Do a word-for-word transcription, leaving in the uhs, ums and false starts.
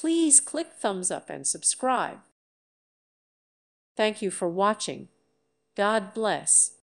Please click thumbs up and subscribe. Thank you for watching. God bless.